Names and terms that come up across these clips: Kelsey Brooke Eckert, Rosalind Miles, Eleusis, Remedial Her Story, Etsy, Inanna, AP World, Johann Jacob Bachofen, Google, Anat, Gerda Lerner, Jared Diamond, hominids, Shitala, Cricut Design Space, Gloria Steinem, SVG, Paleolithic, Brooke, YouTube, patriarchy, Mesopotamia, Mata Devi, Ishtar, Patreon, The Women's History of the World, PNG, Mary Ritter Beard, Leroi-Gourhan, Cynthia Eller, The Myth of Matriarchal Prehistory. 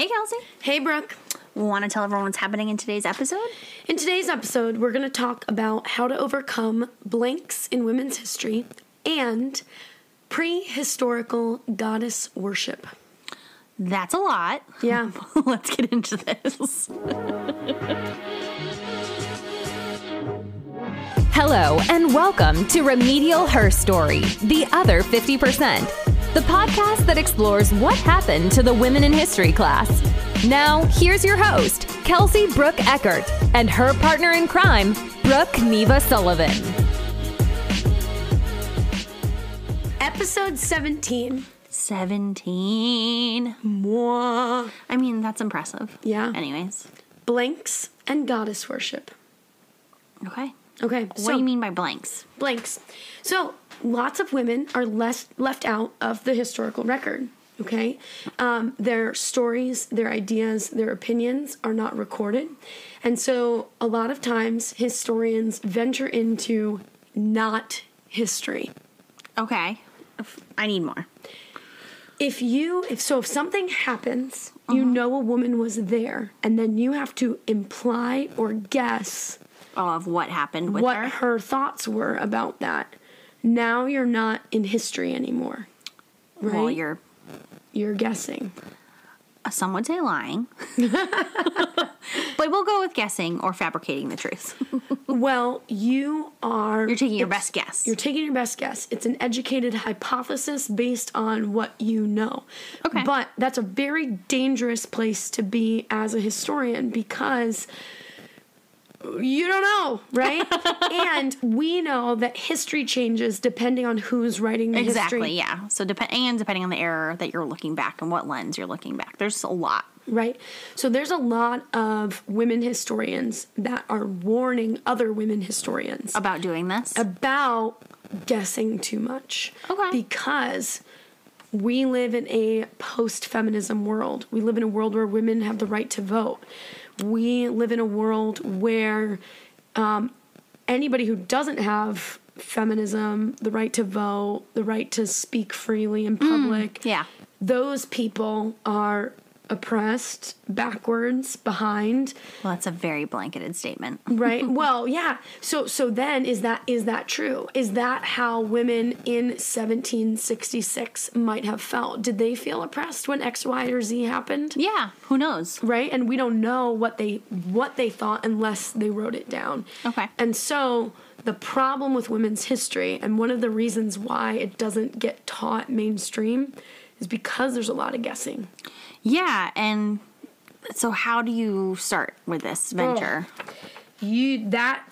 Hey, Kelsey. Hey, Brooke. Want to tell everyone what's happening in today's episode? In today's episode, we're going to talk about how to overcome blanks in women's history and prehistorical goddess worship. That's a lot. Yeah. Let's get into this. Hello, and welcome to Remedial Her Story, the other 50%. The podcast that explores what happened to the women in history class. Now, here's your host, Kelsey Brooke Eckert, and her partner in crime, Brooke Neva Sullivan. Episode 17. 17. Mwah. I mean, that's impressive. Yeah. Anyways. Blanks and goddess worship. Okay. What do you mean by blanks? Blanks. So, lots of women are left out of the historical record, okay? Their stories, their ideas, their opinions are not recorded. And so a lot of times historians venture into not history. Okay. I need more. If something happens, you know a woman was there, and then you have to imply or guess... of what happened with her? What her thoughts were about that. Now you're not in history anymore, right? Well, you're guessing. Some would say lying, but we'll go with guessing or fabricating the truth. Well, you're taking your best guess. You're taking your best guess. It's an educated hypothesis based on what you know. Okay, but that's a very dangerous place to be as a historian because. You don't know, right? And we know that history changes depending on who's writing the history. Exactly, yeah. So depending on the era that you're looking back and what lens you're looking back. There's a lot. Right. So there's a lot of women historians that are warning other women historians. About doing this? About guessing too much. Okay. Because... we live in a post-feminism world. We live in a world where women have the right to vote. We live in a world where anybody who doesn't have feminism, the right to vote, the right to speak freely in public, those people are oppressed, backwards, behind. Well, that's a very blanketed statement. Right? Well, yeah. So then is that true? Is that how women in 1766 might have felt? Did they feel oppressed when X, Y, or Z happened? Yeah. Who knows? Right? And we don't know what they thought unless they wrote it down. Okay. And so the problem with women's history, and one of the reasons why it doesn't get taught mainstream, is because there's a lot of guessing. Yeah, and so how do you start with this venture? That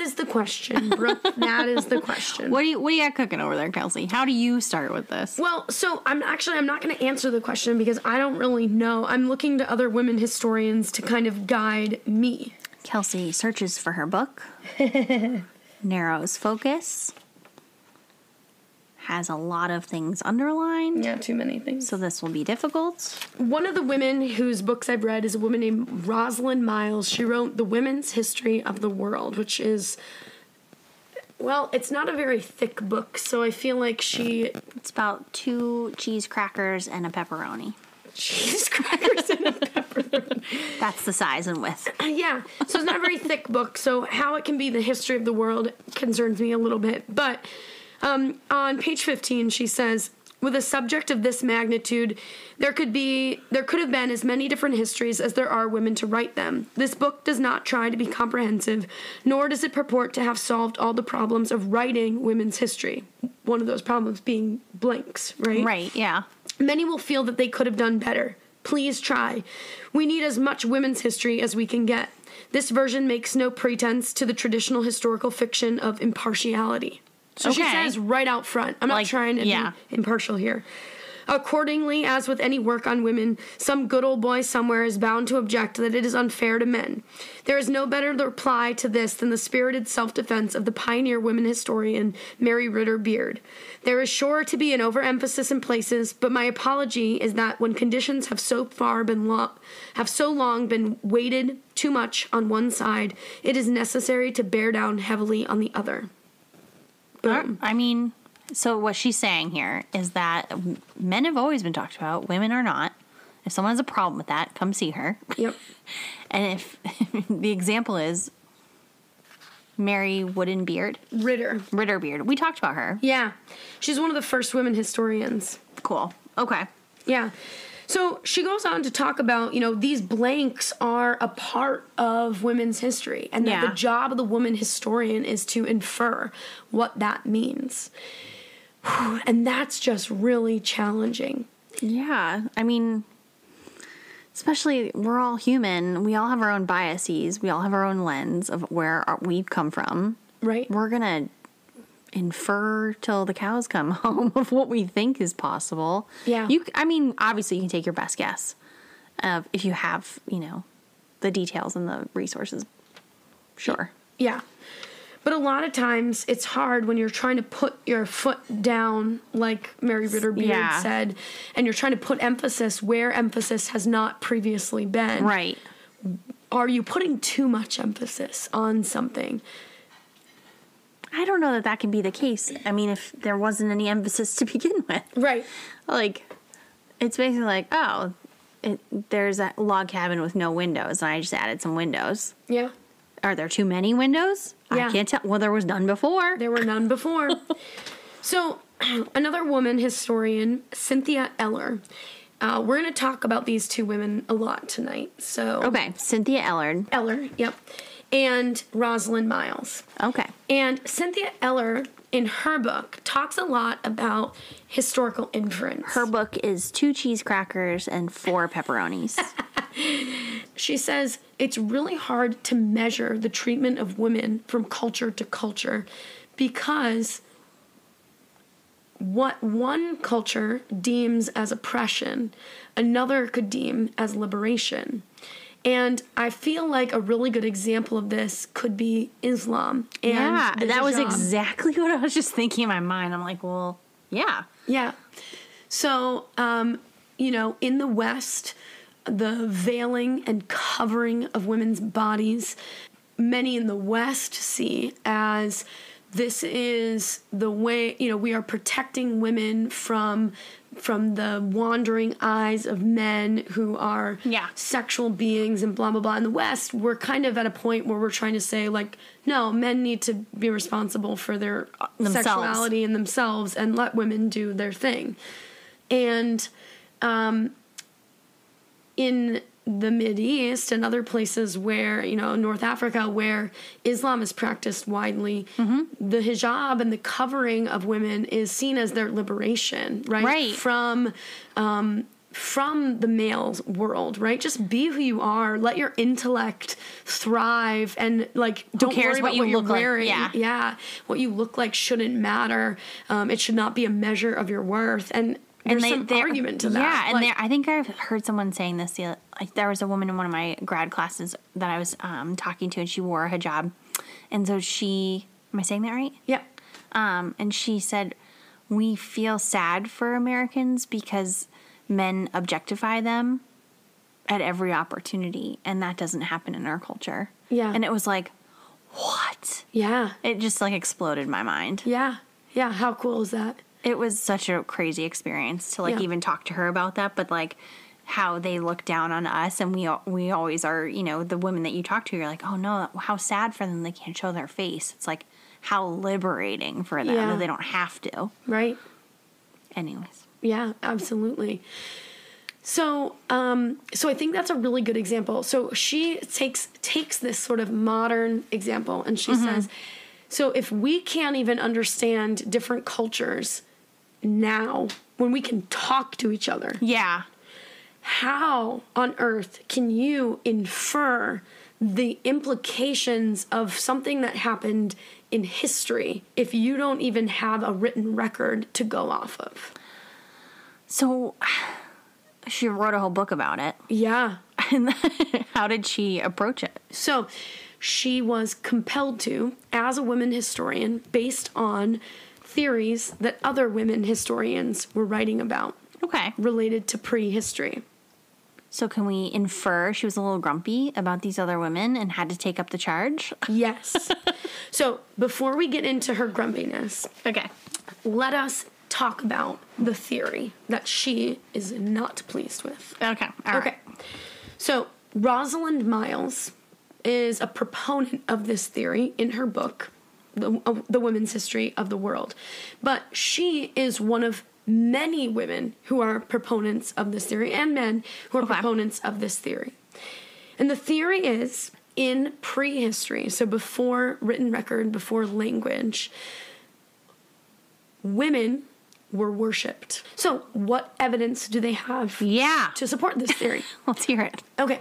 is the question, Brooke. That is the question. What do you got cooking over there, Kelsey? How do you start with this? Well, so I'm not going to answer the question because I don't really know. I'm looking to other women historians to kind of guide me. Kelsey searches for her book, narrows focus. Has a lot of things underlined. Yeah, too many things. So this will be difficult. One of the women whose books I've read is a woman named Rosalind Miles. She wrote The Women's History of the World, which is, well, it's not a very thick book, so I feel like It's about 2 cheese crackers and a pepperoni. Cheese crackers and a pepperoni. That's the size and width. Yeah, so it's not a very thick book, so how it can be the history of the world concerns me a little bit, but... on page 15, she says, with a subject of this magnitude, there could have been as many different histories as there are women to write them. This book does not try to be comprehensive, nor does it purport to have solved all the problems of writing women's history. One of those problems being blanks, right? Right, yeah. Many will feel that they could have done better. Please try. We need as much women's history as we can get. This version makes no pretense to the traditional historical fiction of impartiality. So she says right out front, I'm not trying to be impartial here. Accordingly, as with any work on women, some good old boy somewhere is bound to object that it is unfair to men. There is no better reply to this than the spirited self-defense of the pioneer women historian, Mary Ritter Beard. There is sure to be an overemphasis in places, but my apology is that when conditions have so long been weighted too much on one side, it is necessary to bear down heavily on the other. I mean, so what she's saying here is that men have always been talked about, women are not, If someone has a problem with that, come see her. Yep. And if the example is Mary Ritter Beard. We talked about her. Yeah. She's one of the first women historians. Cool. Okay. Yeah. So she goes on to talk about, these blanks are a part of women's history, and that the job of the woman historian is to infer what that means. And that's just really challenging. Yeah. I mean, especially we're all human. We all have our own biases. We all have our own lens of where we've come from. Right. We're going to infer till the cows come home of what we think is possible. Yeah. Obviously you can take your best guess of if you have, the details and the resources. Sure. Yeah. But a lot of times it's hard when you're trying to put your foot down, like Mary Ritter Beard said, and you're trying to put emphasis where emphasis has not previously been. Right. Are you putting too much emphasis on something? I don't know that can be the case. I mean, if there wasn't any emphasis to begin with. Right. Like, it's basically like, there's a log cabin with no windows, and I just added some windows. Yeah. Are there too many windows? Yeah. I can't tell. Well, there was none before. There were none before. So, another woman historian, Cynthia Eller. We're going to talk about these two women a lot tonight. So okay, Cynthia Eller. Eller, yep. And Rosalind Miles. Okay. And Cynthia Eller, in her book, talks a lot about historical inference. Her book is 2 cheese crackers and 4 pepperonis. She says, it's really hard to measure the treatment of women from culture to culture because what one culture deems as oppression, another could deem as liberation. And I feel like a really good example of this could be Islam. And that was exactly what I was just thinking in my mind. I'm like, well, yeah. Yeah. So, in the West, the veiling and covering of women's bodies, many in the West see as this is the way, we are protecting women from the wandering eyes of men who are sexual beings and blah, blah, blah. In the West, we're kind of at a point where we're trying to say, like, no, men need to be responsible for their sexuality and themselves and let women do their thing. And in the Mideast and other places where, North Africa, where Islam is practiced widely, the hijab and the covering of women is seen as their liberation, right? Right. From the male world, right? Just be who you are. Let your intellect thrive and, don't worry about what you're wearing. Like. Yeah. What you look like shouldn't matter. It should not be a measure of your worth. And there's some argument to that. Yeah, I think I've heard someone saying this. There was a woman in one of my grad classes that I was talking to, and she wore a hijab. And so she... Am I saying that right? Yeah. And she said, we feel sad for Americans because men objectify them at every opportunity, and that doesn't happen in our culture. Yeah. And it was like, what? Yeah. It just, exploded my mind. Yeah. Yeah, how cool is that? It was such a crazy experience to even talk to her about that, but how they look down on us, and we always are, the women that you talk to, you're like, oh no, how sad for them, they can't show their face. It's like how liberating for them that they don't have to. Right. Anyways. Yeah, absolutely. So, I think that's a really good example. So she takes this sort of modern example, and she says, so if we can't even understand different cultures now, when we can talk to each other, how on earth can you infer the implications of something that happened in history if you don't even have a written record to go off of? So she wrote a whole book about it. Yeah. And how did she approach it? So... she was compelled to, as a woman historian, based on theories that other women historians were writing about. Okay. Related to prehistory. So can we infer she was a little grumpy about these other women and had to take up the charge? Yes. So before we get into her grumpiness, okay, let us talk about the theory that she is not pleased with. Okay, all right. Okay. So Rosalind Miles is a proponent of this theory in her book, The Women's History of the World. But she is one of many women who are proponents of this theory, and men who are proponents of this theory. And the theory is, in prehistory, so before written record, before language, women were worshipped. So what evidence do they have to support this theory? Let's hear it. Okay.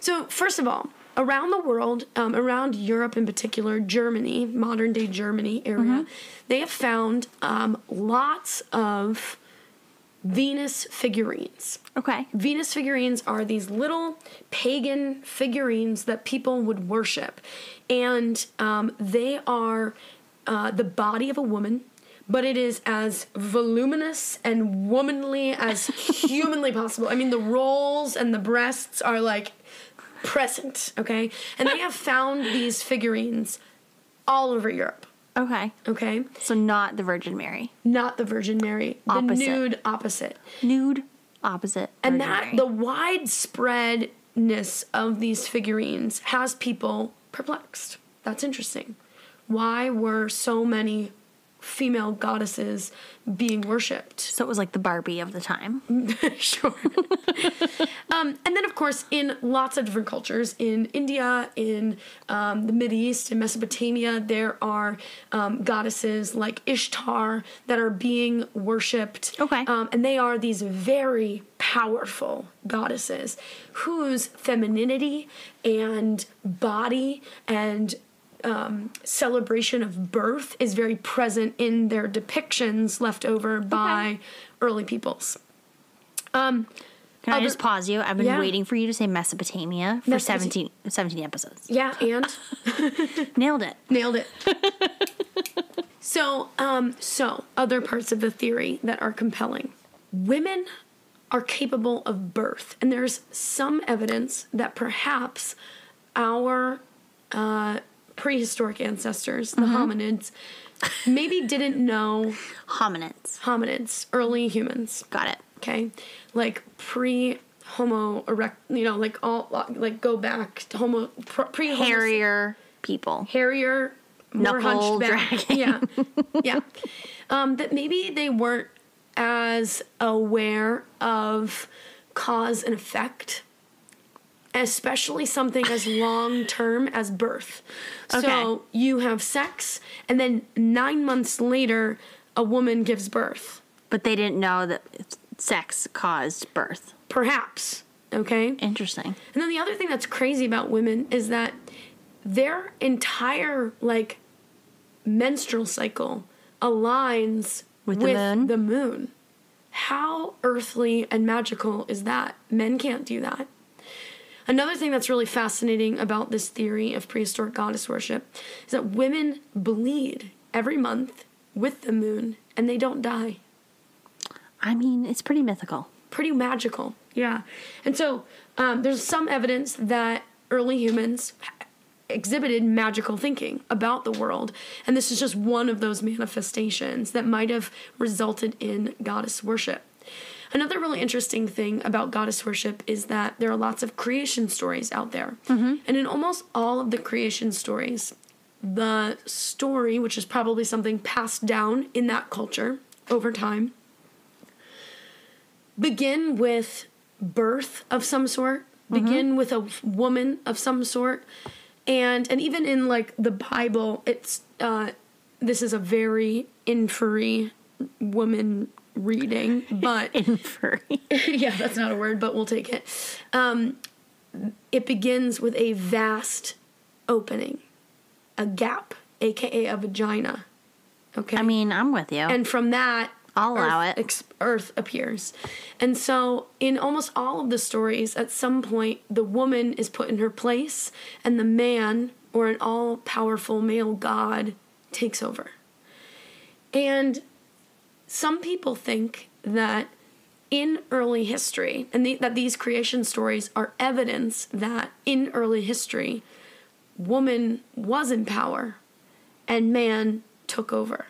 So first of all, around the world, around Europe in particular, Germany, modern-day Germany area, they have found lots of Venus figurines. Okay. Venus figurines are these little pagan figurines that people would worship. And they are the body of a woman, but it is as voluminous and womanly as humanly possible. I mean, the rolls and the breasts are, like, present, okay? And they have found these figurines all over Europe. Okay. Okay? So not the Virgin Mary. Not the Virgin Mary. Opposite. The nude opposite. Nude opposite Virgin And that, Mary. The widespreadness of these figurines has people perplexed. That's interesting. Why were so many female goddesses being worshipped? So it was like the Barbie of the time. Sure. And then, of course, in lots of different cultures, in India, in the Middle East, in Mesopotamia, there are goddesses like Ishtar that are being worshipped. Okay. And they are these very powerful goddesses whose femininity and body and celebration of birth is very present in their depictions left over by early peoples. Can I just pause you? I've been waiting for you to say Mesopotamia for 17 episodes. Yeah, and? Nailed it. Nailed it. So other parts of the theory that are compelling. Women are capable of birth, and there's some evidence that perhaps our prehistoric ancestors, the hominids, maybe didn't know... Hominids. Early humans. Got it. Okay? Like, pre-Homo erect... You know, like, all... Like, go back to Homo... Pre-Homo... Hairier people. Hairier, more hunchback. Yeah. Yeah. That maybe they weren't as aware of cause and effect, especially something as long-term as birth. Okay. So you have sex, and then 9 months later, a woman gives birth. But they didn't know that sex caused birth. Perhaps. Okay? Interesting. And then the other thing that's crazy about women is that their entire, like, menstrual cycle aligns with the moon. How earthly and magical is that? Men can't do that. Another thing that's really fascinating about this theory of prehistoric goddess worship is that women bleed every month with the moon, and they don't die. I mean, it's pretty mythical. Pretty magical, yeah. And so there's some evidence that early humans exhibited magical thinking about the world, and this is just one of those manifestations that might have resulted in goddess worship. Another really interesting thing about goddess worship is that there are lots of creation stories out there. Mm-hmm. And in almost all of the creation stories, the story, which is probably something passed down in that culture over time, begin with birth of some sort, begin with a woman of some sort. And even in, like, the Bible, it's this is a very infery woman reading, but inferring. Yeah, that's not a word, but we'll take it. It begins with a vast opening, a gap, aka a vagina. Okay, I mean, I'm with you. And from that, I'll allow it. Earth appears, and so in almost all of the stories, at some point, the woman is put in her place, and the man, or an all-powerful male god, takes over. And some people think that in early history, and that these creation stories are evidence that in early history, woman was in power and man took over.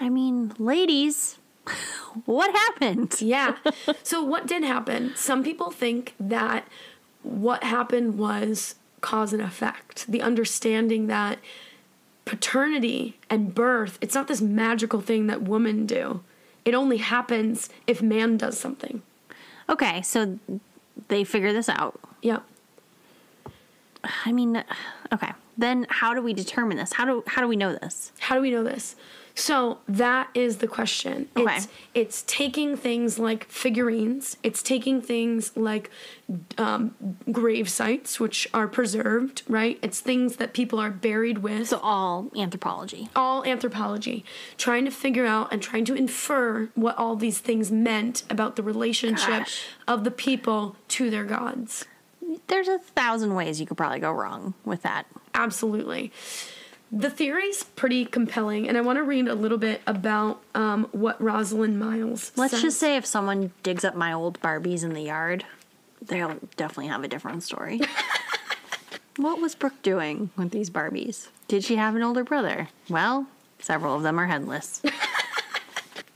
I mean, ladies, what happened? Yeah. So what did happen? Some people think that what happened was cause and effect. The understanding that paternity and birth, it's not this magical thing that women do. It only happens if man does something. Okay, so they figure this out. Yep. I mean, okay. Then how do we determine this? How do we know this? How do we know this? So that is the question. Okay. It's taking things like figurines. It's taking things like grave sites, which are preserved, right? It's things that people are buried with. So all anthropology. All anthropology. Trying to figure out and trying to infer what all these things meant about the relationship of the people to their gods. There's 1,000 ways you could probably go wrong with that. Absolutely. The theory's pretty compelling, and I want to read a little bit about what Rosalind Miles says. Let's just say if someone digs up my old Barbies in the yard, they'll definitely have a different story. What was Brooke doing with these Barbies? Did she have an older brother? Well, several of them are headless.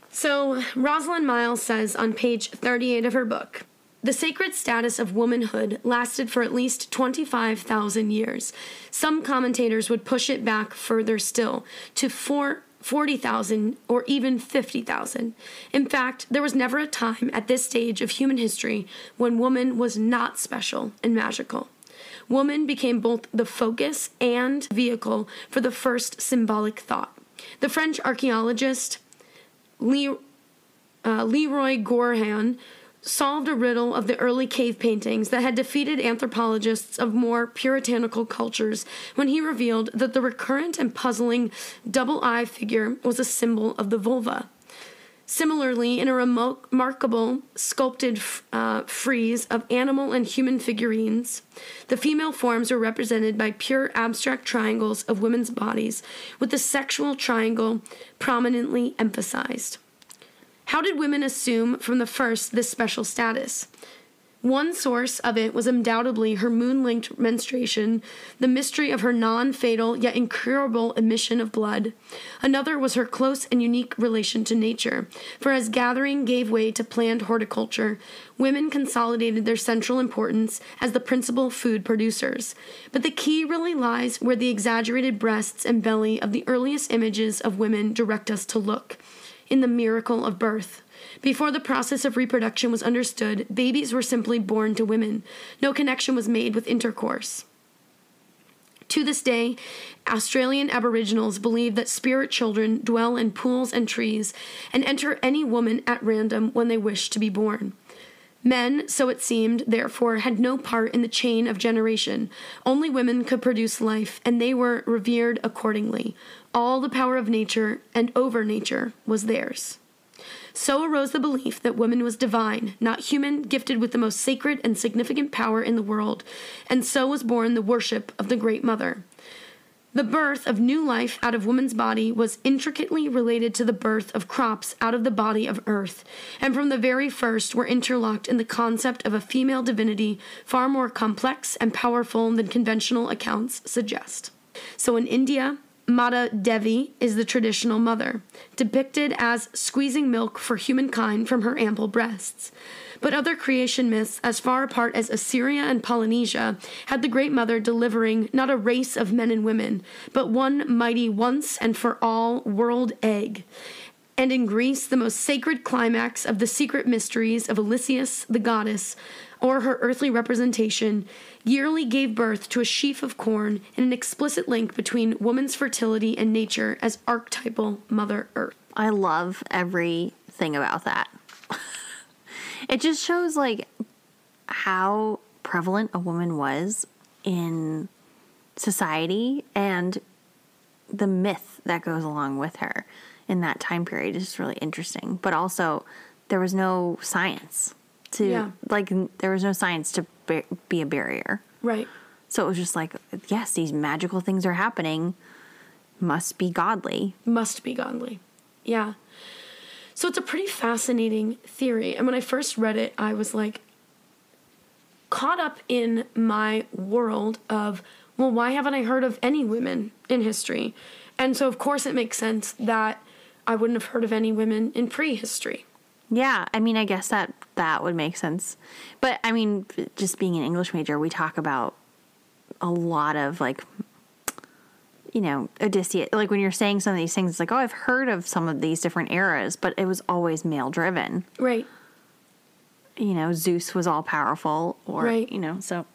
So Rosalind Miles says on page 38 of her book, the sacred status of womanhood lasted for at least 25,000 years. Some commentators would push it back further still, to 40,000 or even 50,000. In fact, there was never a time at this stage of human history when woman was not special and magical. Woman became both the focus and vehicle for the first symbolic thought. The French archaeologist Leroi-Gourhan solved a riddle of the early cave paintings that had defeated anthropologists of more puritanical cultures when he revealed that the recurrent and puzzling double-eye figure was a symbol of the vulva. Similarly, in a remarkable sculpted frieze of animal and human figurines, the female forms were represented by pure abstract triangles of women's bodies, with the sexual triangle prominently emphasized. How did women assume from the first this special status? One source of it was undoubtedly her moon-linked menstruation, the mystery of her non-fatal yet incurable emission of blood. Another was her close and unique relation to nature, for as gathering gave way to planned horticulture, women consolidated their central importance as the principal food producers. But the key really lies where the exaggerated breasts and belly of the earliest images of women direct us to look. In the miracle of birth. Before the process of reproduction was understood, babies were simply born to women. No connection was made with intercourse. To this day, Australian Aboriginals believe that spirit children dwell in pools and trees and enter any woman at random when they wish to be born. Men, so it seemed, therefore, had no part in the chain of generation. Only women could produce life, and they were revered accordingly. All the power of nature and over nature was theirs. So arose the belief that woman was divine, not human, gifted with the most sacred and significant power in the world, and so was born the worship of the Great Mother. The birth of new life out of woman's body was intricately related to the birth of crops out of the body of earth, and from the very first were interlocked in the concept of a female divinity far more complex and powerful than conventional accounts suggest. So in India, Mata Devi is the traditional mother, depicted as squeezing milk for humankind from her ample breasts. But other creation myths, as far apart as Assyria and Polynesia, had the Great Mother delivering not a race of men and women, but one mighty once and for all world egg. And in Greece, the most sacred climax of the secret mysteries of Eleusis, the goddess, or her earthly representation, yearly gave birth to a sheaf of corn and an explicit link between woman's fertility and nature as archetypal Mother Earth. I love everything about that. It just shows, like, how prevalent a woman was in society and the myth that goes along with her. In that time period is really interesting. But also, there was no science to, there was no science to be a barrier. Right. So it was just like, yes, these magical things are happening. Must be godly. Must be godly. Yeah. So it's a pretty fascinating theory. And when I first read it, I was like caught up in my world of, well, why haven't I heard of any women in history? And so, of course, it makes sense that I wouldn't have heard of any women in prehistory. Yeah, I mean, I guess that would make sense. But, I mean, just being an English major, we talk about a lot of, like, you know, Odysseus. Like, when you're saying some of these things, it's like, oh, I've heard of some of these different eras, but it was always male-driven. Right. You know, Zeus was all-powerful, or, right. You know, so.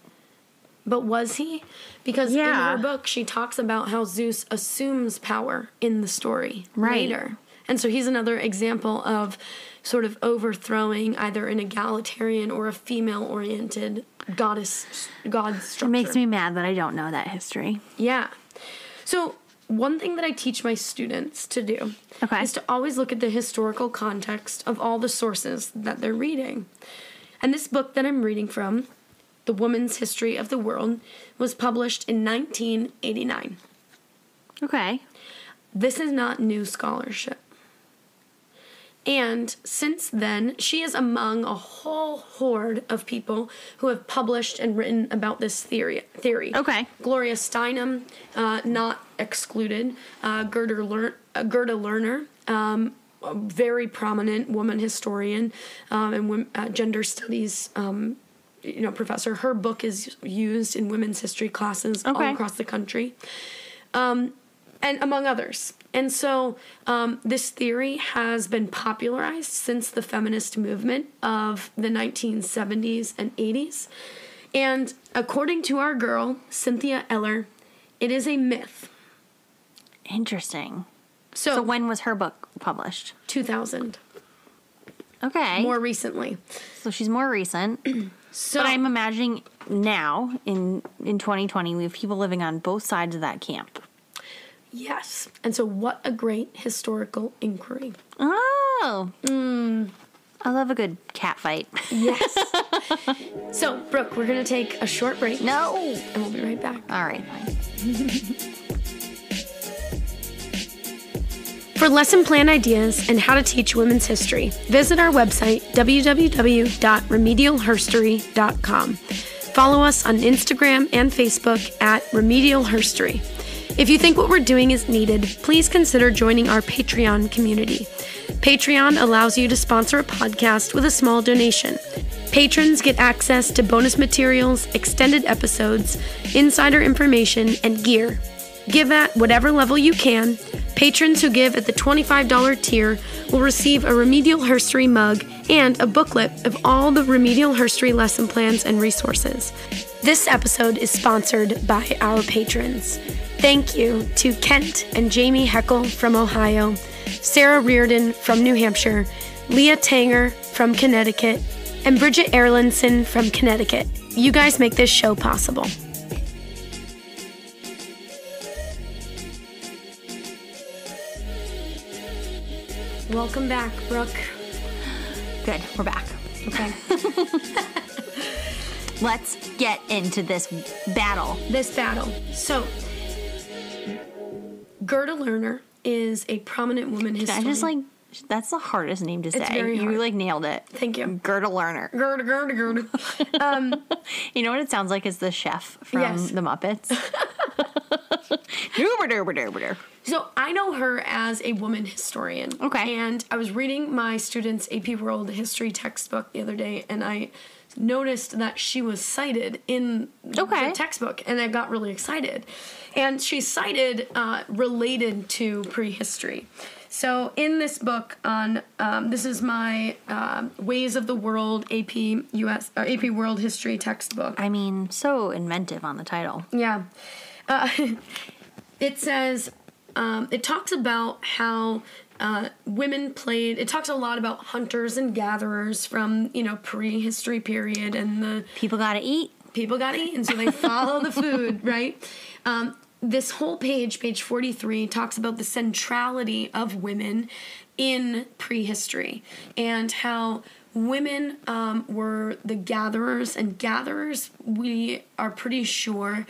But was he? Because in her book, she talks about how Zeus assumes power in the story later. And so he's another example of sort of overthrowing either an egalitarian or a female-oriented god structure. It makes me mad that I don't know that history. Yeah. So one thing that I teach my students to do is to always look at the historical context of all the sources that they're reading. And this book that I'm reading from, The Woman's History of the World, was published in 1989. Okay. This is not new scholarship. And since then, she is among a whole horde of people who have published and written about this theory. Okay. Gloria Steinem, not excluded. Gerda Lerner, a very prominent woman historian and gender studies professor. Her book is used in women's history classes all across the country. And among others. And so this theory has been popularized since the feminist movement of the 1970s and 80s. And according to our girl, Cynthia Eller, it is a myth. Interesting. So when was her book published? 2000. Okay. More recently. So she's more recent. So, but I'm imagining now, in 2020, we have people living on both sides of that camp. Yes. And so what a great historical inquiry. Oh. I love a good cat fight. Yes. So, Brooke, we're going to take a short break. No. And we'll be right back. All right. For lesson plan ideas and how to teach women's history, visit our website, www.remedialherstory.com. Follow us on Instagram and Facebook at Remedial Herstory. If you think what we're doing is needed, please consider joining our Patreon community. Patreon allows you to sponsor a podcast with a small donation. Patrons get access to bonus materials, extended episodes, insider information, and gear. Give at whatever level you can. Patrons who give at the $25 tier will receive a Remedial Herstory mug and a booklet of all the Remedial Herstory lesson plans and resources. This episode is sponsored by our patrons. Thank you to Kent and Jamie Heckel from Ohio, Sarah Reardon from New Hampshire, Leah Tanger from Connecticut, and Bridget Erlinson from Connecticut. You guys make this show possible. Welcome back, Brooke. Good, we're back. Okay. Let's get into this battle. So, Gerda Lerner is a prominent woman historian. That's the hardest name to say. It's very hard. You nailed it. Thank you. Gerda Lerner. Gerda. You know what it sounds like is the chef from The Muppets. So I know her as a woman historian. Okay. And I was reading my students' AP World History textbook the other day, and I noticed that she was cited in the textbook, and I got really excited. And she's cited related to prehistory. So in this book on, this is my Ways of the World AP World History textbook. I mean, so inventive on the title. Yeah. It says, it talks about how women played, it talks a lot about hunters and gatherers from, prehistory period and the... People gotta eat, and so they follow the food, right? This whole page, page 43, talks about the centrality of women in prehistory and how women were the gatherers, and gatherers, we are pretty sure,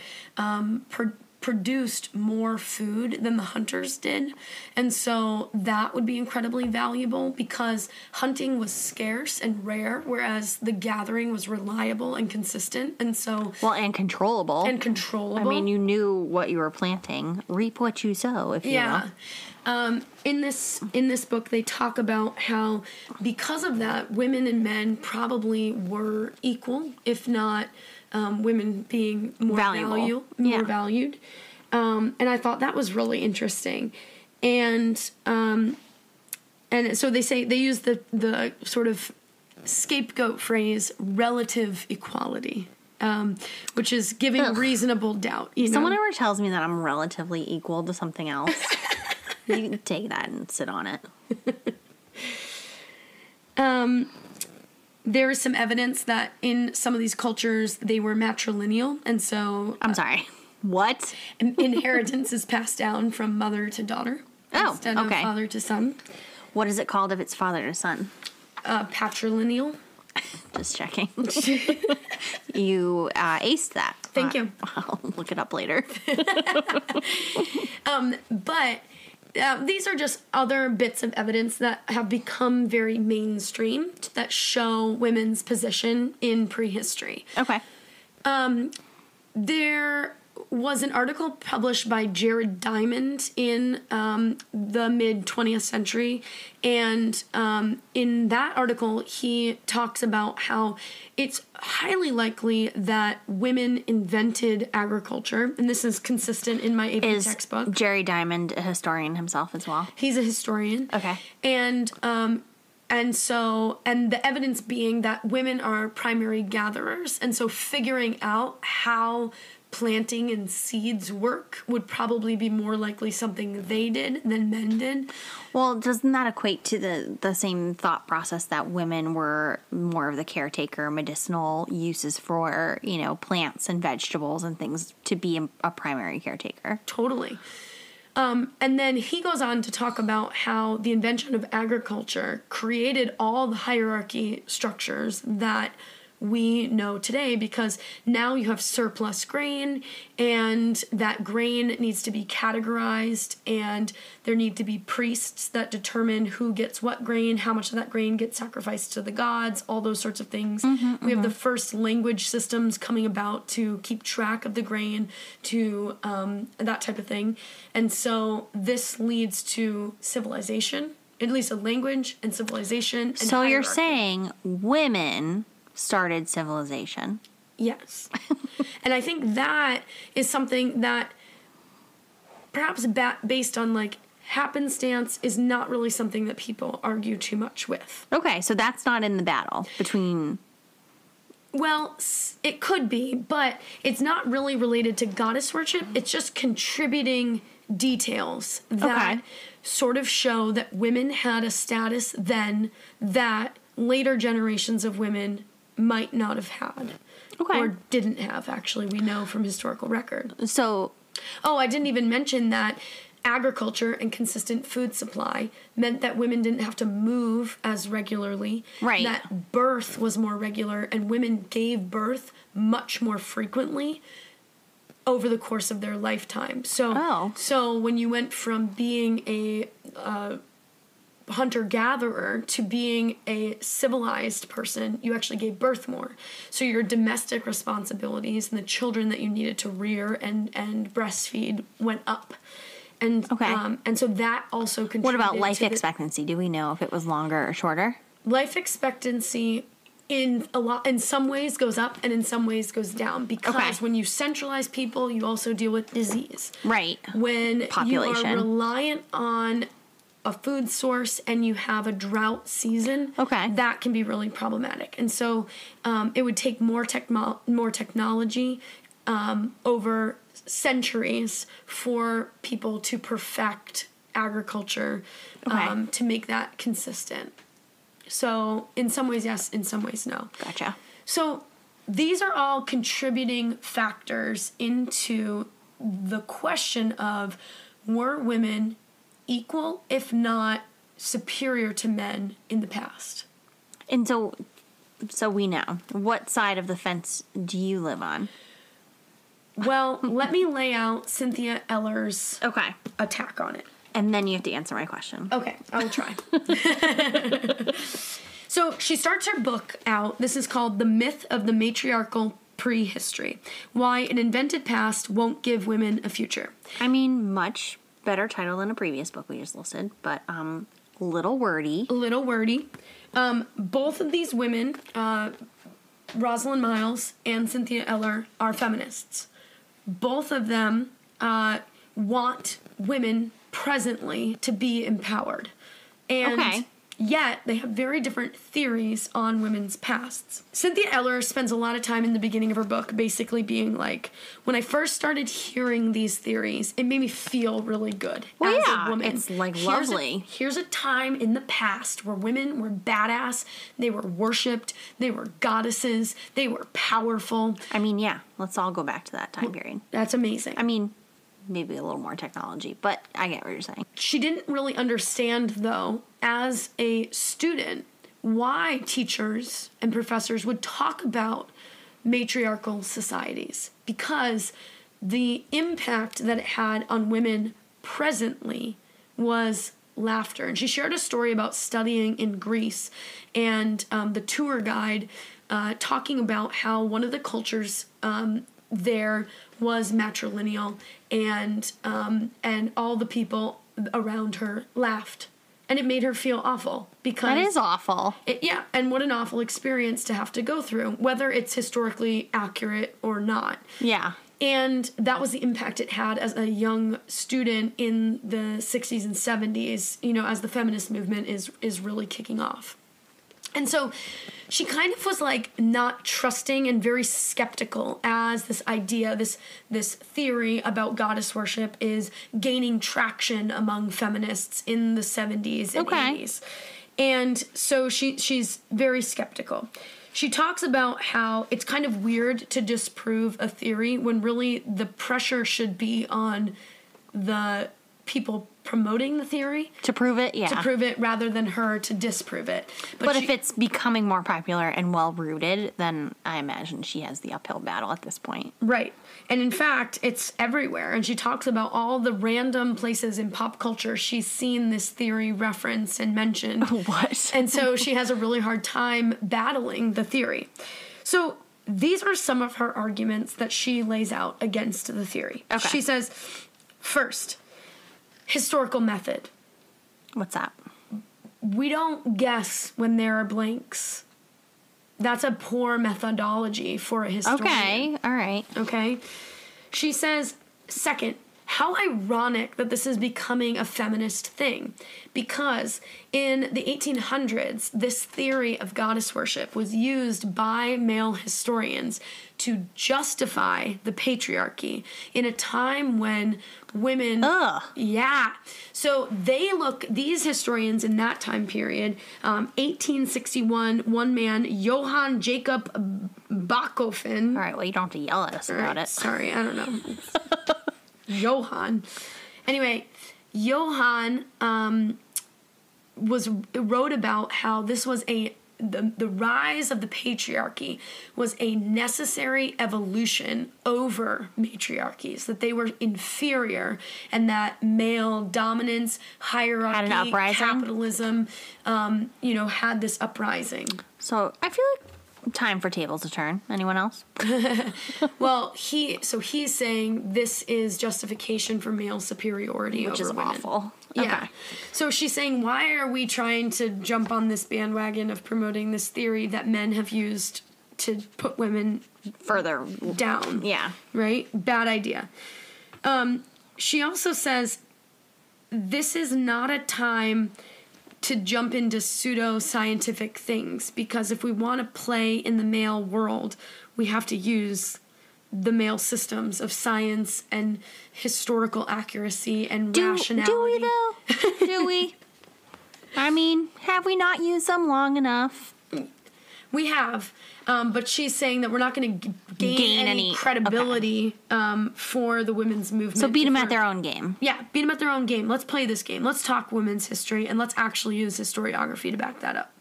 produced more food than the hunters did. And so that would be incredibly valuable because hunting was scarce and rare, whereas the gathering was reliable and consistent. And so... Well, and controllable. I mean, you knew what you were planting. Reap what you sow, if you will. In this book, they talk about how because of that, women and men probably were equal, if not women being more valued. And I thought that was really interesting. And so they say they use the sort of scapegoat phrase relative equality, which is giving reasonable doubt. You know? Someone ever tells me that I'm relatively equal to something else. You can take that and sit on it. There is some evidence that in some of these cultures they were matrilineal, and so I'm sorry. What? Inheritance is passed down from mother to daughter instead of father to son. What is it called if it's father to son? Patrilineal. Just checking. You aced that. Thank you. I'll look it up later. But these are just other bits of evidence that have become very mainstream that show women's position in prehistory. Okay. There was an article published by Jared Diamond in the mid-20th century, and in that article he talks about how it's highly likely that women invented agriculture, and this is consistent in my AP textbook. Is Jared Diamond a historian himself as well? He's a historian. Okay. And the evidence being that women are primary gatherers, and so figuring out how planting and seeds work would probably be more likely something they did than men did. Well, doesn't that equate to the same thought process that women were more of the caretaker, medicinal uses for, you know, plants and vegetables and things, to be a primary caretaker? Totally. And then he goes on to talk about how the invention of agriculture created all the hierarchy structures that we know today, because now you have surplus grain, and that grain needs to be categorized, and there need to be priests that determine who gets what grain, how much of that grain gets sacrificed to the gods, all those sorts of things. We have the first language systems coming about to keep track of the grain, to that type of thing. And so this leads to civilization, at least a language and civilization. And so hierarchy. You're saying women started civilization. Yes. And I think that is something that perhaps based on like happenstance is not really something that people argue too much with. Okay, so that's not in the battle between... Well, it could be, but it's not really related to goddess worship. It's just contributing details that sort of show that women had a status then that later generations of women might not have had, or didn't have, actually. We know from historical record. So, I didn't even mention that agriculture and consistent food supply meant that women didn't have to move as regularly. Right. That birth was more regular, and women gave birth much more frequently over the course of their lifetime. So when you went from being a hunter-gatherer to being a civilized person, you actually gave birth more. So your domestic responsibilities and the children that you needed to rear and breastfeed went up. And so that also contributed. What about life expectancy? Do we know if it was longer or shorter? Life expectancy in some ways goes up and in some ways goes down, because when you centralize people, you also deal with disease. Right. When population. You are reliant on a food source and you have a drought season, that can be really problematic. And so it would take more technology over centuries for people to perfect agriculture to make that consistent. So in some ways, yes, in some ways, no. Gotcha. So these are all contributing factors into the question of, were women equal, if not superior to men in the past? And so we know. What side of the fence do you live on? Well, let me lay out Cynthia Eller's attack on it. And then you have to answer my question. Okay, I'll try. So she starts her book out. This is called The Myth of the Matriarchal Prehistory: Why an Invented Past Won't Give Women a Future. I mean, much better title than a previous book we just listed, but Little Wordy. Little Wordy. Both of these women, Rosalind Miles and Cynthia Eller, are feminists. Both of them want women presently to be empowered. And yet, they have very different theories on women's pasts. Cynthia Eller spends a lot of time in the beginning of her book basically being like, when I first started hearing these theories, it made me feel really good as a woman. It's like lovely. Here's a time in the past where women were badass, they were worshipped, they were goddesses, they were powerful. I mean, yeah, let's all go back to that time period. That's amazing. I mean, maybe a little more technology, but I get what you're saying. She didn't really understand, though, as a student, why teachers and professors would talk about matriarchal societies, because the impact that it had on women presently was laughter. And she shared a story about studying in Greece and the tour guide talking about how one of the cultures there was matrilineal, and all the people around her laughed. And it made her feel awful because... That is awful. Yeah, and what an awful experience to have to go through, whether it's historically accurate or not. Yeah. And that was the impact it had as a young student in the 60s and 70s, you know, as the feminist movement is really kicking off. And so she kind of was like not trusting and very skeptical as this idea, this theory about goddess worship is gaining traction among feminists in the 70s and 80s. And so she's very skeptical. She talks about how it's kind of weird to disprove a theory when really the pressure should be on the people promoting the theory. To prove it, yeah. To prove it rather than her to disprove it. But if it's becoming more popular and well-rooted, then I imagine she has the uphill battle at this point. Right. And in fact, it's everywhere. And she talks about all the random places in pop culture she's seen this theory referenced and mentioned. What? And so she has a really hard time battling the theory. So these are some of her arguments that she lays out against the theory. Okay. She says, first, historical method. What's that? We don't guess when there are blanks. That's a poor methodology for a historian. Okay, all right. Okay. She says, second, how ironic that this is becoming a feminist thing, because in the 1800s, this theory of goddess worship was used by male historians to justify the patriarchy in a time when women... Ugh. Yeah. So these historians in that time period, 1861, one man, Johann Jacob Bachofen... All right, well, you don't have to yell at us about it. Sorry, I don't know. Johann wrote about how this was the rise of the patriarchy was a necessary evolution over matriarchies, that they were inferior and that male dominance, hierarchy, capitalism, had this uprising. So I feel like time for tables to turn. Anyone else? Well, he's saying this is justification for male superiority over women. Which is awful. Yeah. Okay. So she's saying, why are we trying to jump on this bandwagon of promoting this theory that men have used to put women further down? Yeah. Right? Bad idea. She also says, this is not a time to jump into pseudo-scientific things, because if we want to play in the male world, we have to use the male systems of science and historical accuracy and rationality. Do we, though? Do we? I mean, have we not used them long enough? We have, but she's saying that we're not going to gain any credibility for the women's movement. So beat them at their own game. Yeah, beat them at their own game. Let's play this game. Let's talk women's history, and let's actually use historiography to back that up.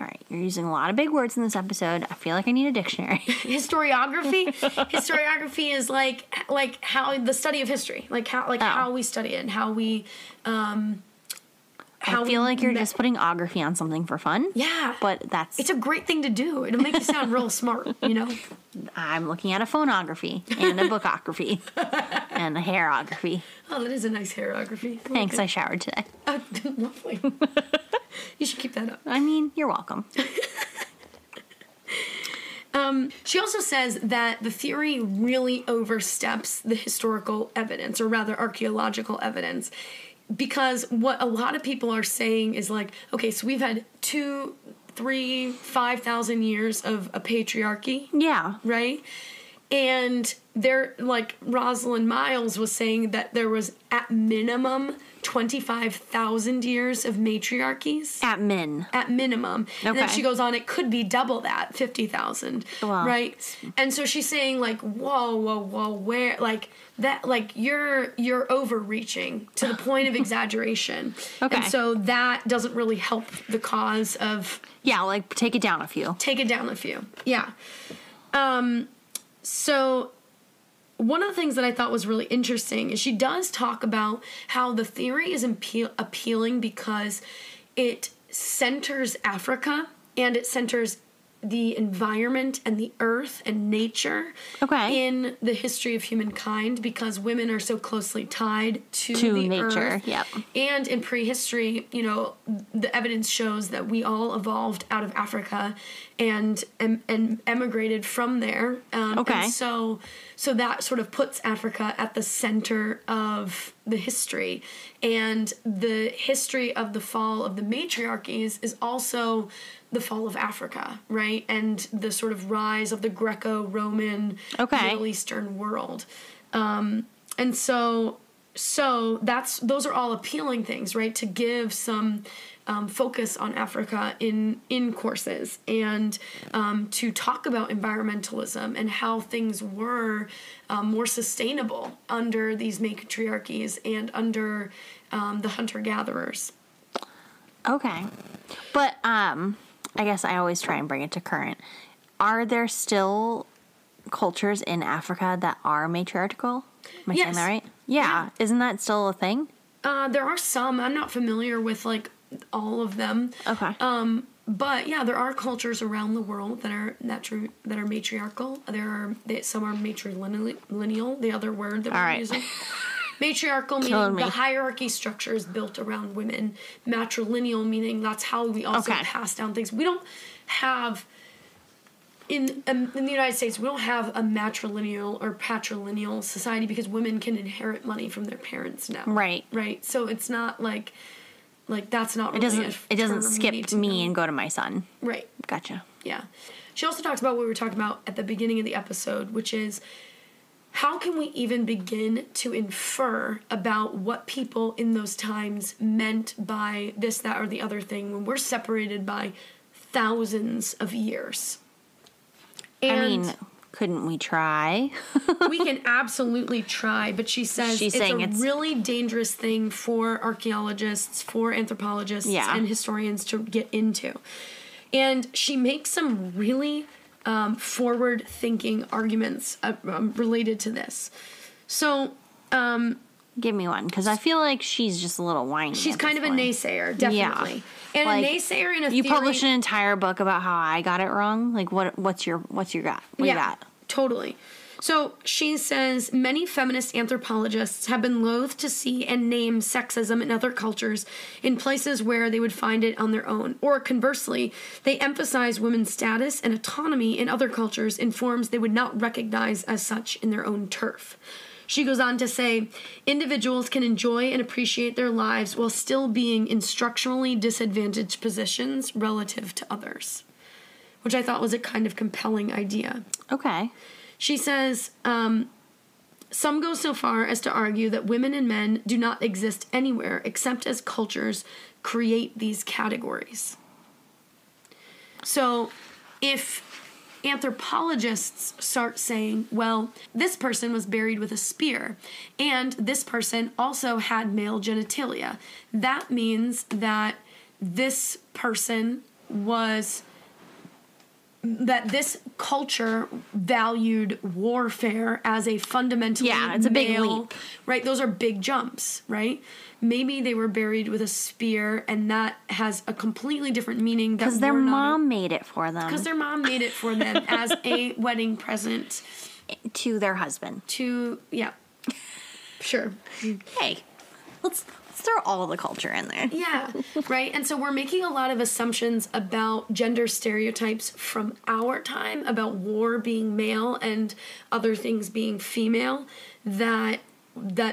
All right, you're using a lot of big words in this episode. I feel like I need a dictionary. Historiography? Historiography is like how the study of history, how we study it and how we... I feel like you're just putting ography on something for fun. Yeah. But it's a great thing to do. It'll make you sound real smart, you know? I'm looking at a phonography and a bookography. and the hairography. Oh, that is a nice hairography. Thanks, I showered today. Lovely. You should keep that up. I mean, you're welcome. She also says that the theory really oversteps the historical evidence, or rather archaeological evidence, because what a lot of people are saying is like, okay, so we've had 2, 3, 5,000 years of a patriarchy. Yeah. Right? And they're like, Rosalind Miles was saying that there was at minimum 25,000 years of matriarchies. At minimum. Okay. And then she goes on, it could be double that, 50,000. Wow. Right? And so she's saying like, whoa, whoa, whoa, where, like that, like you're overreaching to the point of exaggeration. Okay. And so that doesn't really help the cause of. Yeah. Like take it down a few. Take it down a few. Yeah. So one of the things that I thought was really interesting is she does talk about how the theory is appealing because it centers Africa and it centers the environment and the earth and nature in the history of humankind, because women are so closely tied to the nature. Earth. Yep. And in prehistory, you know, the evidence shows that we all evolved out of Africa and emigrated from there. And so that sort of puts Africa at the center of the history. And the history of the fall of the matriarchies is also the fall of Africa, right? And the sort of rise of the Greco-Roman Middle Eastern world. And so that's, those are all appealing things, right? To give some focus on Africa in courses, and to talk about environmentalism and how things were more sustainable under these matriarchies and under the hunter-gatherers. Okay. But, I guess I always try and bring it to current. Are there still cultures in Africa that are matriarchal? Am I saying that right? Yeah. Isn't that still a thing? There are some. I'm not familiar with, like, all of them. Okay. But, yeah, there are cultures around the world that are matriarchal. Some are matrilineal, the other word that we're using. Matriarchal meaning the hierarchy structure is built around women. Matrilineal meaning that's how we also pass down things. We don't have, in the United States, we don't have a matrilineal or patrilineal society because women can inherit money from their parents now. Right. Right. So it's not like that's not really it doesn't skip me and go to my son. Right. Gotcha. Yeah. She also talks about what we were talking about at the beginning of the episode, which is, how can we even begin to infer about what people in those times meant by this, that, or the other thing when we're separated by thousands of years? And I mean, couldn't we try? We can absolutely try, but she says it's really dangerous thing for archaeologists, for anthropologists, and historians to get into. And she makes some really forward-thinking arguments related to this. So, give me one, because I feel like she's just a little whiny. She's kind of a naysayer, definitely. Yeah. And like, a naysayer in a theory. You published an entire book about how I got it wrong. Like, what's your got? What you got? Totally. So she says, many feminist anthropologists have been loath to see and name sexism in other cultures in places where they would find it on their own. Or conversely, they emphasize women's status and autonomy in other cultures in forms they would not recognize as such in their own turf. She goes on to say, individuals can enjoy and appreciate their lives while still being in structurally disadvantaged positions relative to others, which I thought was a kind of compelling idea. Okay. She says, some go so far as to argue that women and men do not exist anywhere except as cultures create these categories. So if anthropologists start saying, well, this person was buried with a spear and this person also had male genitalia, that means that this person was... that this culture valued warfare as a fundamentally it's a male, big leap. Right? Those are big jumps, right? Maybe they were buried with a spear, and that has a completely different meaning. Because their mom made it for them. Because their mom made it for them as a wedding present. To their husband. Sure. Hey, let's throw all the culture in there. Yeah, right? And so we're making a lot of assumptions about gender stereotypes from our time, about war being male and other things being female, that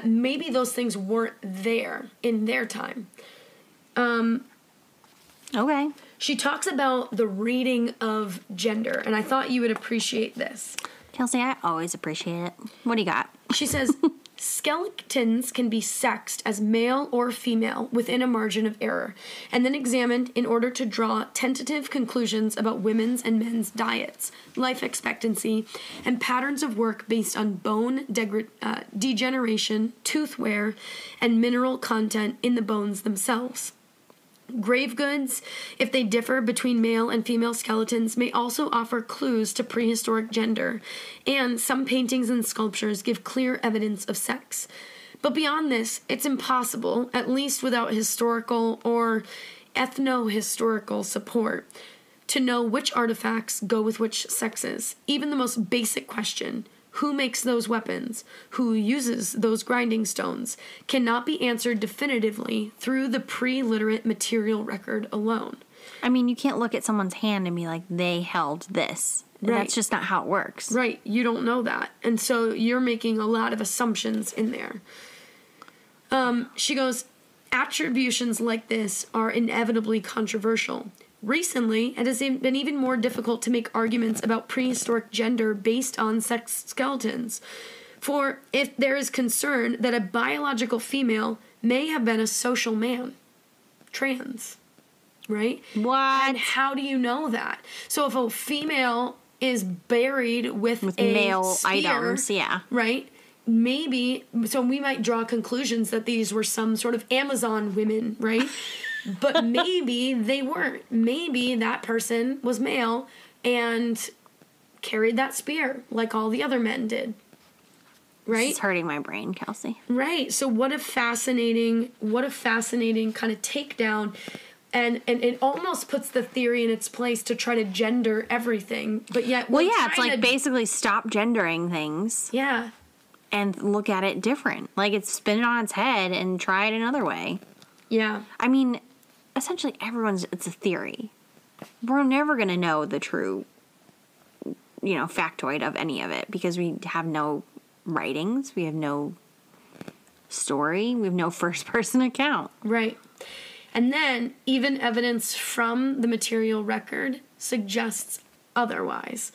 maybe those things weren't there in their time. Okay. She talks about the reading of gender, and I thought you would appreciate this. Kelsey, I always appreciate it. What do you got? She says, skeletons can be sexed as male or female within a margin of error, and then examined in order to draw tentative conclusions about women's and men's diets, life expectancy, and patterns of work based on bone degeneration, tooth wear, and mineral content in the bones themselves. Grave goods, if they differ between male and female skeletons, may also offer clues to prehistoric gender, and some paintings and sculptures give clear evidence of sex. But beyond this, it's impossible, at least without historical or ethno-historical support, to know which artifacts go with which sexes. Even the most basic question, who makes those weapons, who uses those grinding stones, cannot be answered definitively through the pre-literate material record alone. I mean, you can't look at someone's hand and be like, they held this. Right. That's just not how it works. Right. You don't know that. And so you're making a lot of assumptions in there. She goes, attributions like this are inevitably controversial. Recently, it has been even more difficult to make arguments about prehistoric gender based on sex skeletons. For if there is concern that a biological female may have been a social man, trans, right? What? And how do you know that? So if a female is buried with a male spear, items, yeah, right? Maybe, so we might draw conclusions that these were some sort of Amazon women, right? But maybe they weren't. Maybe that person was male and carried that spear like all the other men did. Right? It's hurting my brain, Kelsey. Right. So what a fascinating kind of takedown. And it almost puts the theory in its place to try to gender everything. But yet, well, yeah, it's like basically stop gendering things. Yeah. And look at it different. Like, it's spin it on its head and try it another way. Yeah. I mean, essentially it's a theory. We're never going to know the true, factoid of any of it because we have no writings. We have no story. We have no first-person account. Right. And then even evidence from the material record suggests otherwise.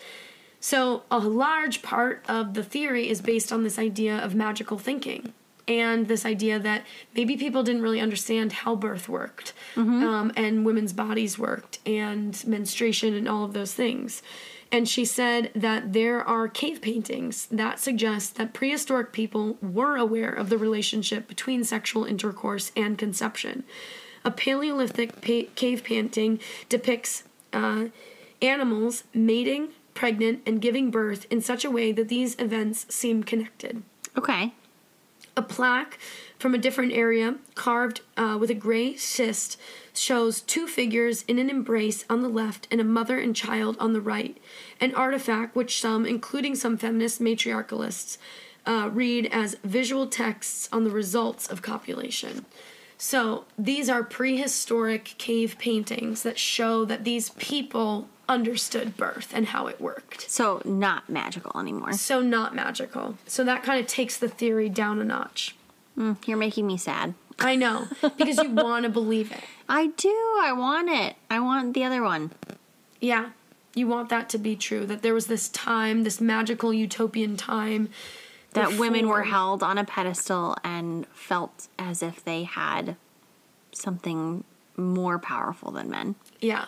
So a large part of the theory is based on this idea of magical thinking. And this idea that maybe people didn't really understand how birth worked, mm-hmm. And women's bodies worked, and menstruation and all of those things. And she said that there are cave paintings that suggest that prehistoric people were aware of the relationship between sexual intercourse and conception. A Paleolithic cave painting depicts animals mating, pregnant, and giving birth in such a way that these events seem connected. Okay. A plaque from a different area, carved with a gray schist, shows two figures in an embrace on the left and a mother and child on the right, an artifact which some, including some feminist matriarchalists, read as visual texts on the results of copulation. So these are prehistoric cave paintings that show that these people understood birth and how it worked. So not magical anymore. So that kind of takes the theory down a notch. You're making me sad. I know, because you want to believe it. I do. I want it. I want the other one. Yeah, you want that to be true, that there was this time, this magical utopian time. That women were held on a pedestal and felt as if they had something more powerful than men. Yeah.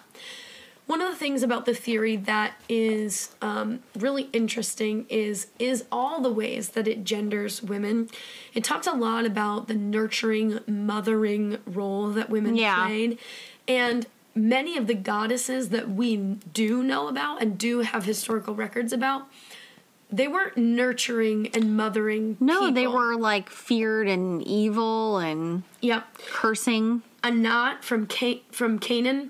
One of the things about the theory that is really interesting is all the ways that it genders women. It talks a lot about the nurturing, mothering role that women played. And many of the goddesses that we do know about and do have historical records about, they weren't nurturing and mothering people. They were like feared and evil and cursing. Anat from Canaan.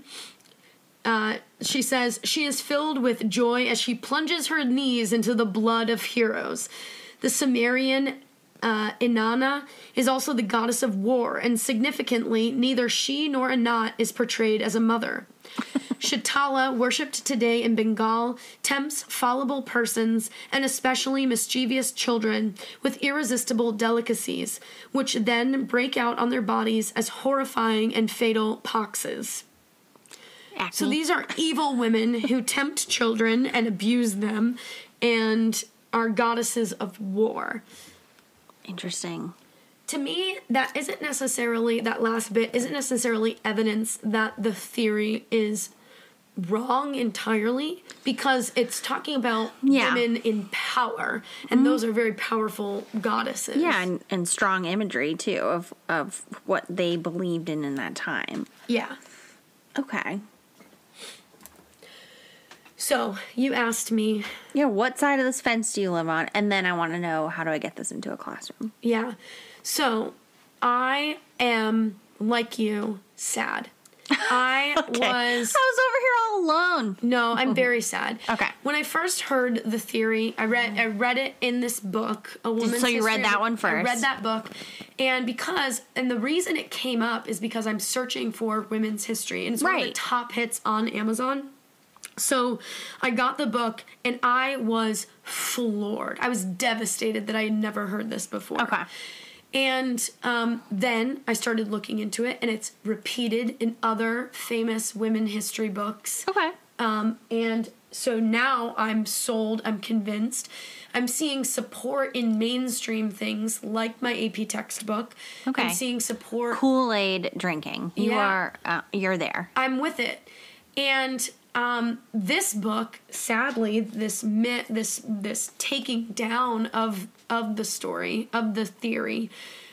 She says, she is filled with joy as she plunges her knees into the blood of heroes. The Sumerian Inanna is also the goddess of war, and significantly, neither she nor Anat is portrayed as a mother. Shitala, worshipped today in Bengal, tempts fallible persons, and especially mischievous children, with irresistible delicacies, which then break out on their bodies as horrifying and fatal poxes. Acne. So these are evil women who tempt children and abuse them, and are goddesses of war. Interesting. To me, that last bit isn't necessarily evidence that the theory is wrong entirely, because it's talking about women in power, and those are very powerful goddesses. Yeah, and strong imagery, too, of what they believed in that time. Yeah. Okay. So, you asked me... Yeah, what side of this fence do you live on? And then I want to know, how do I get this into a classroom? Yeah. So, I am, like you, sad. I was over here all alone. No, I'm very sad. Okay. When I first heard the theory, I read it in this book, A Woman's History. So you read that one first. I read that book. And the reason it came up is because I'm searching for women's history. And it's one of the top hits on Amazon. So I got the book, and I was floored. I was devastated that I had never heard this before. Okay. And then I started looking into it, and it's repeated in other famous women history books. Okay. And so now I'm sold. I'm convinced. I'm seeing support in mainstream things like my AP textbook. Okay. I'm seeing support. Kool-Aid drinking. You're there. I'm with it. And... this book, sadly, this taking down of the story, of the theory,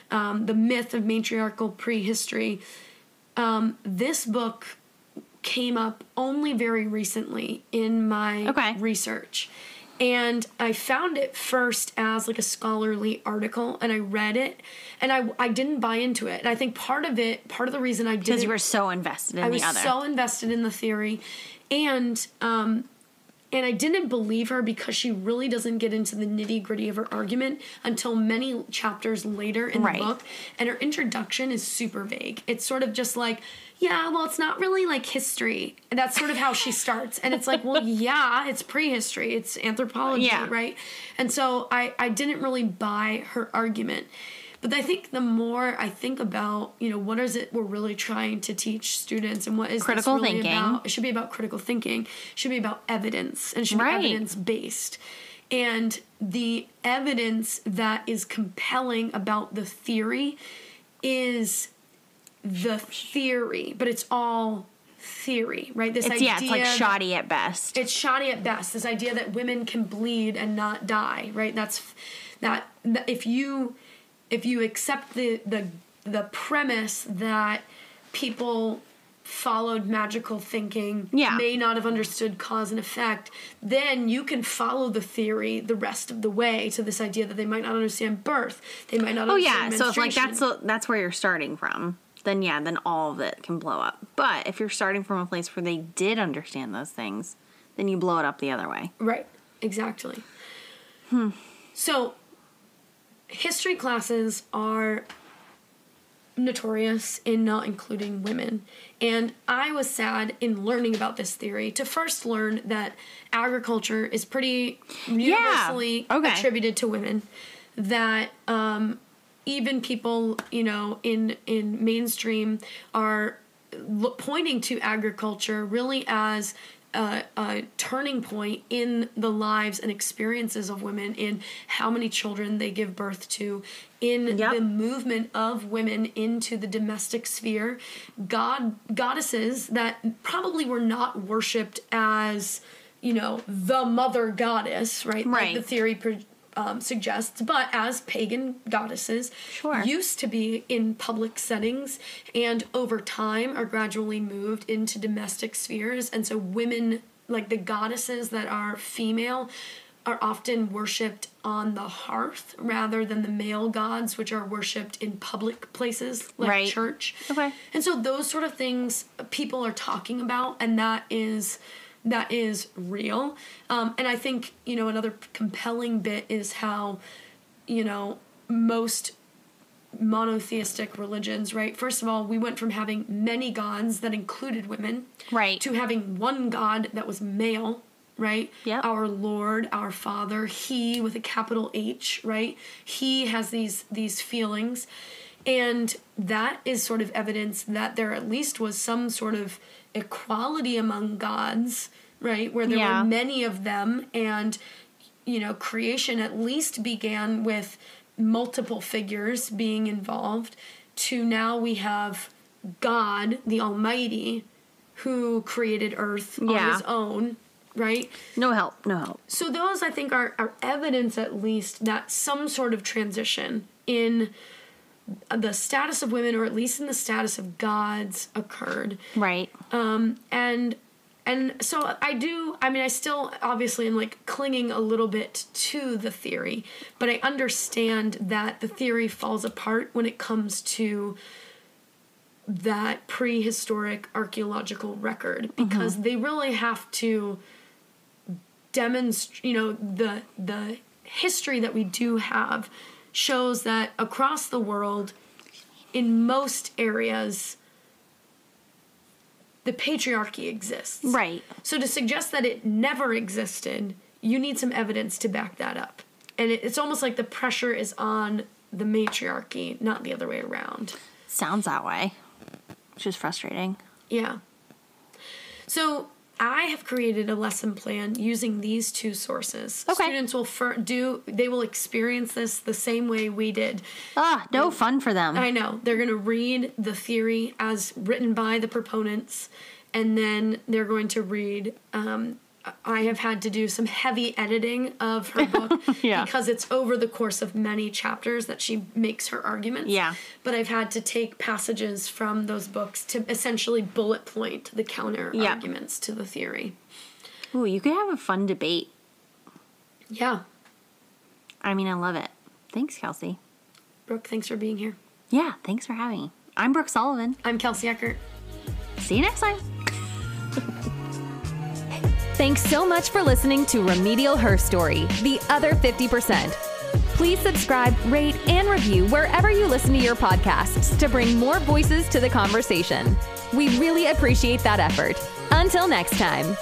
the myth of matriarchal prehistory, this book came up only very recently in my research. And I found it first as like a scholarly article, and I read it, and I didn't buy into it. And I think part of the reason I didn't... Because you were so invested in the other. I was so invested in the theory. And I didn't believe her because she really doesn't get into the nitty-gritty of her argument until many chapters later in the book. And her introduction is super vague. It's sort of just like, yeah, well, it's not really like history. And that's sort of how she starts. And it's like, well, yeah, it's prehistory. It's anthropology, right? And so I didn't really buy her argument. But I think the more I think about, what is it we're really trying to teach students, and what is critical this really thinking. About? It should be about critical thinking. It should be about evidence, and it should be evidence-based. And the evidence that is compelling about the theory is the theory, but it's all theory, right? It's like shoddy at best. It's shoddy at best. This idea that women can bleed and not die, right? That's if you accept the premise that people followed magical thinking, may not have understood cause and effect, then you can follow the theory the rest of the way to this idea that they might not understand birth, they might not understand menstruation. So if that's where you're starting from, then all of it can blow up. But if you're starting from a place where they did understand those things, then you blow it up the other way. Right, exactly. So... history classes are notorious in not including women. And I was sad in learning about this theory to first learn that agriculture is pretty universally attributed to women, that even people, in mainstream are pointing to agriculture really as... a turning point in the lives and experiences of women, in how many children they give birth to, in the movement of women into the domestic sphere. Goddesses that probably were not worshipped as, the mother goddess, right? Like the theory suggests, but as pagan goddesses, used to be in public settings, and over time are gradually moved into domestic spheres. And so women, like the goddesses that are female, are often worshipped on the hearth rather than the male gods, which are worshipped in public places like church. Okay. And so those sort of things people are talking about, and that is real. And I think, another compelling bit is how, most monotheistic religions, right? First of all, we went from having many gods that included women, right, to having one god that was male, right? Yep. Our Lord, our Father, He with a capital H, right? He has these feelings. And that is sort of evidence that there at least was some sort of equality among gods, right? Where there were many of them, and, you know, creation at least began with multiple figures being involved, to now we have God, the Almighty, who created Earth on His own, right? No help. So those, I think, are evidence at least that some sort of transition in the status of women, or at least in the status of gods, occurred. Right. And so I still obviously am like clinging a little bit to the theory, but I understand that the theory falls apart when it comes to that prehistoric archaeological record, because they really have to demonstrate, you know, the history that we do have shows that across the world, in most areas, the patriarchy exists. Right. So to suggest that it never existed, you need some evidence to back that up. And it's almost like the pressure is on the matriarchy, not the other way around. Sounds that way, which is frustrating. Yeah. So I have created a lesson plan using these two sources. Okay. Students will they will experience this the same way we did. Fun for them. I know. They're going to read the theory as written by the proponents, and then they're going to read, I have had to do some heavy editing of her book because it's over the course of many chapters that she makes her arguments. Yeah. But I've had to take passages from those books to essentially bullet point the counter arguments to the theory. Ooh, you could have a fun debate. Yeah. I mean, I love it. Thanks, Kelsey. Brooke, thanks for being here. Yeah, thanks for having me. I'm Brooke Sullivan. I'm Kelsey Eckert. See you next time. Thanks so much for listening to Remedial Her Story, the other 50%. Please subscribe, rate, and review wherever you listen to your podcasts to bring more voices to the conversation. We really appreciate that effort. Until next time.